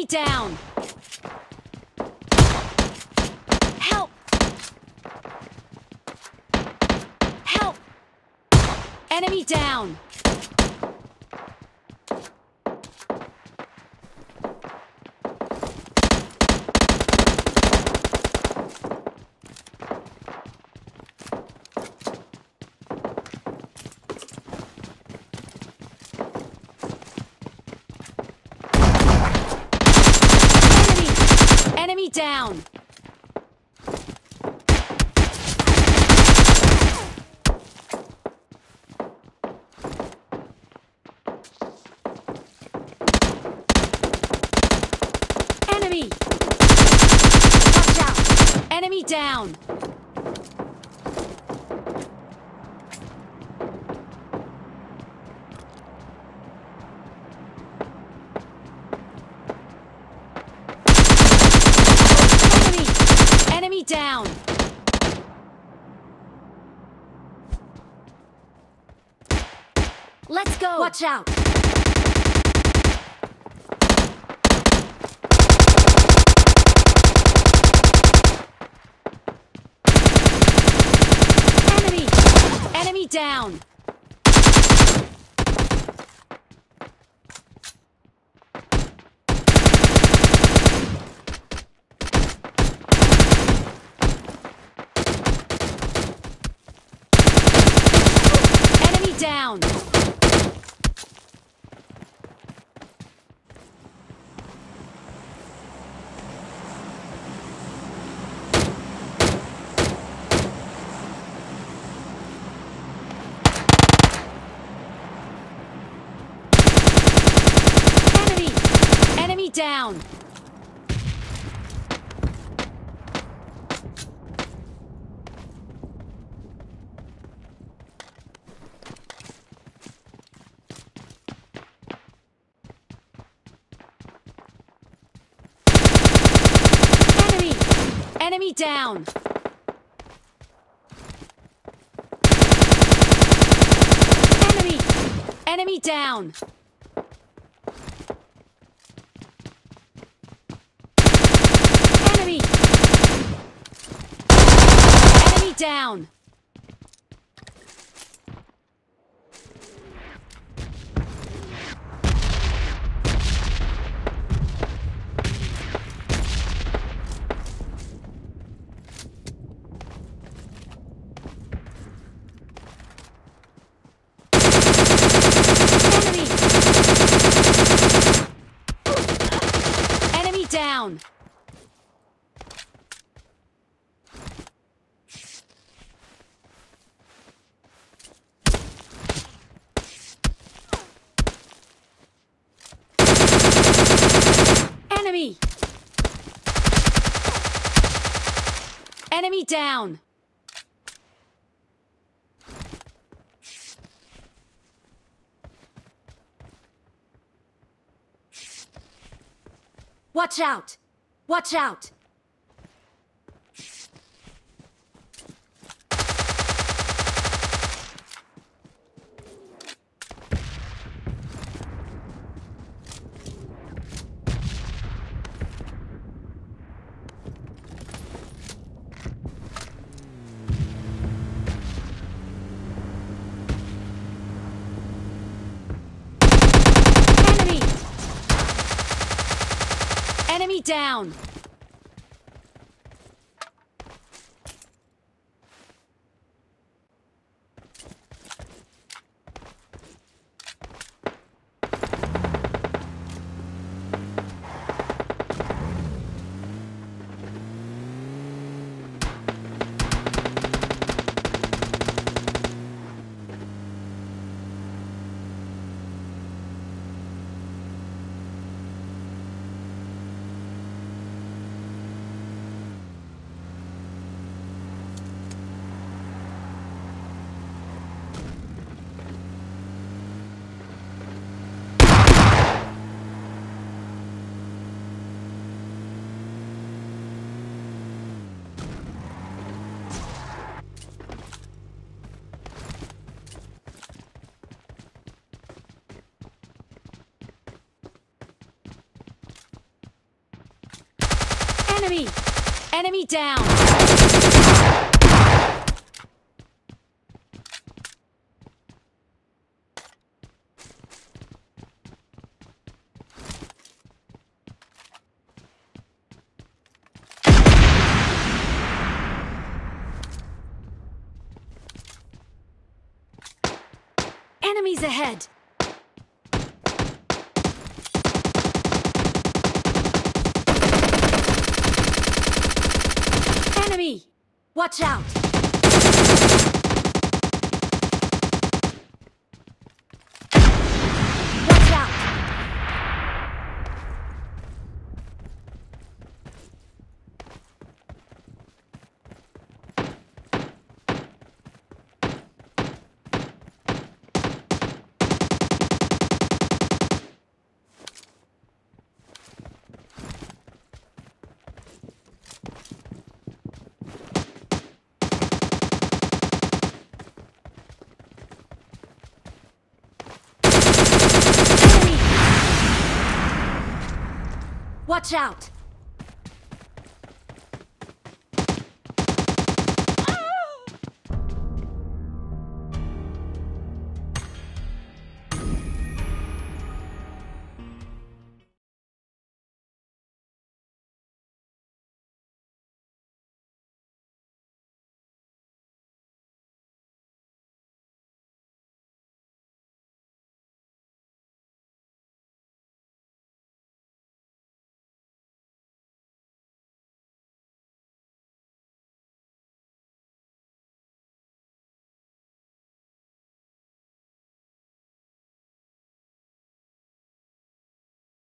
Enemy down! Help! Help! Enemy down! Enemy down! Enemy! Watch out! Enemy down! Down. Let's go. Watch out. Enemy. Enemy down. Down. Enemy. Enemy down. Enemy down! Enemy! Enemy down! Enemy! Enemy down! Down. Enemy. Enemy down. Watch out! Watch out! Enemy down! Enemy! Enemy down! Enemies ahead! Enemy! Watch out! Watch out! Watch out!